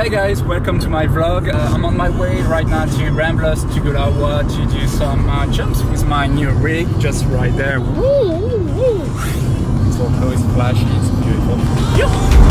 Hey guys, welcome to my vlog. I'm on my way right now to Ramblers, Toogoolawah, to do some jumps with my new rig, just right there. Woo, woo, woo. It's all close, flashy, it's beautiful. Yep.